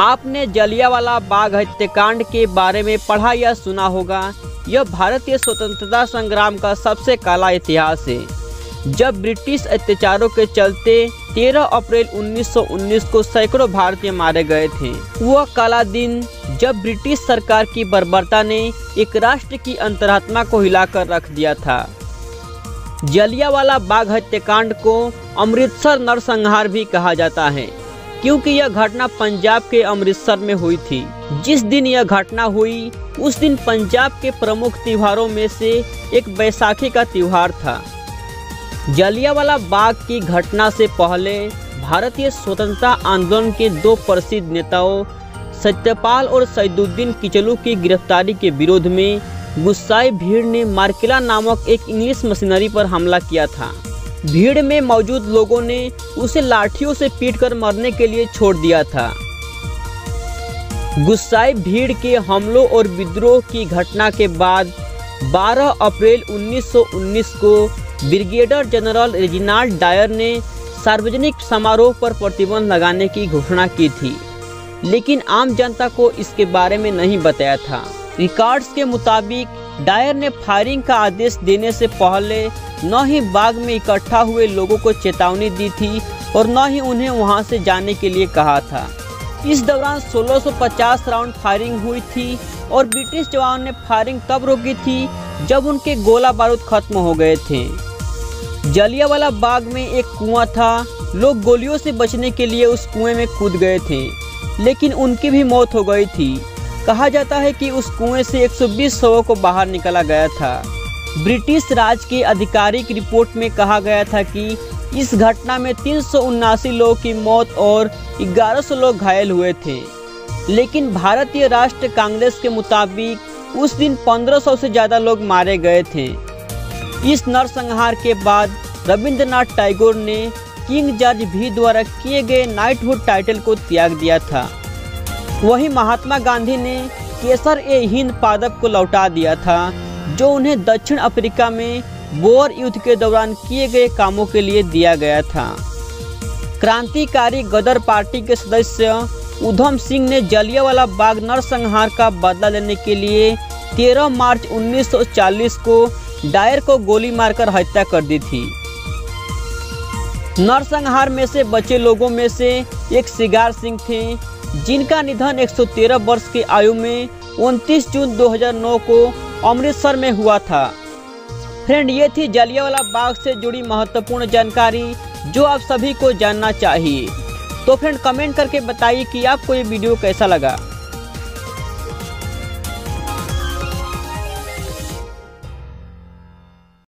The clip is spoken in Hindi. आपने जलियांवाला बाग हत्याकांड के बारे में पढ़ा या सुना होगा। यह भारतीय स्वतंत्रता संग्राम का सबसे काला इतिहास है, जब ब्रिटिश अत्याचारों के चलते 13 अप्रैल 1919 को सैकड़ों भारतीय मारे गए थे। वह काला दिन जब ब्रिटिश सरकार की बर्बरता ने एक राष्ट्र की अंतरात्मा को हिलाकर रख दिया था। जलियांवाला बाग हत्याकांड को अमृतसर नरसंहार भी कहा जाता है, क्योंकि यह घटना पंजाब के अमृतसर में हुई थी। जिस दिन यह घटना हुई उस दिन पंजाब के प्रमुख त्योहारों में से एक बैसाखी का त्योहार था। जलियांवाला बाग की घटना से पहले भारतीय स्वतंत्रता आंदोलन के दो प्रसिद्ध नेताओं सत्यपाल और सईदुद्दीन किचलू की गिरफ्तारी के विरोध में गुस्साई भीड़ ने मार्किला नामक एक इंग्लिश मशीनरी पर हमला किया था। भीड़ में मौजूद लोगों ने उसे लाठियों से पीटकर मरने के लिए छोड़ दिया था। गुस्साई भीड़ के हमलों और विद्रोह की घटना के बाद 12 अप्रैल 1919 को ब्रिगेडियर जनरल रेजिनाल्ड डायर ने सार्वजनिक समारोह पर प्रतिबंध लगाने की घोषणा की थी, लेकिन आम जनता को इसके बारे में नहीं बताया था। रिकॉर्ड्स के मुताबिक डायर ने फायरिंग का आदेश देने से पहले न ही बाग में इकट्ठा हुए लोगों को चेतावनी दी थी और न ही उन्हें वहां से जाने के लिए कहा था। इस दौरान 1650 राउंड फायरिंग हुई थी और ब्रिटिश जवानों ने फायरिंग तब रोकी थी जब उनके गोला बारूद खत्म हो गए थे। जलियांवाला बाग में एक कुआं था, लोग गोलियों से बचने के लिए उस कुएं में कूद गए थे, लेकिन उनकी भी मौत हो गई थी। कहा जाता है कि उस कुएं से 120 शवों को बाहर निकाला गया था। ब्रिटिश राज की आधिकारिक रिपोर्ट में कहा गया था कि इस घटना में 379 लोगों की मौत और 1100 लोग घायल हुए थे, लेकिन भारतीय राष्ट्रीय कांग्रेस के मुताबिक उस दिन 1500 से ज़्यादा लोग मारे गए थे। इस नरसंहार के बाद रविंद्रनाथ टैगोर ने किंग जॉर्ज वी द्वारा किए गए नाइटहुड टाइटल को त्याग दिया था। वहीं महात्मा गांधी ने केसर ए हिंद पादप को लौटा दिया था, जो उन्हें दक्षिण अफ्रीका में बोअर युद्ध के दौरान किए गए कामों के लिए दिया गया था। क्रांतिकारी गदर पार्टी के सदस्य उधम सिंह ने जलियांवाला बाग नरसंहार का बदला लेने के लिए 13 मार्च 1940 को डायर को गोली मारकर हत्या कर दी थी। नरसंहार में से बचे लोगों में से एक सिगार सिंह थे, जिनका निधन 113 वर्ष की आयु में 29 जून 2009 को अमृतसर में हुआ था। फ्रेंड, ये थी जलियांवाला बाग से जुड़ी महत्वपूर्ण जानकारी जो आप सभी को जानना चाहिए। तो फ्रेंड, कमेंट करके बताइए कि आपको ये वीडियो कैसा लगा।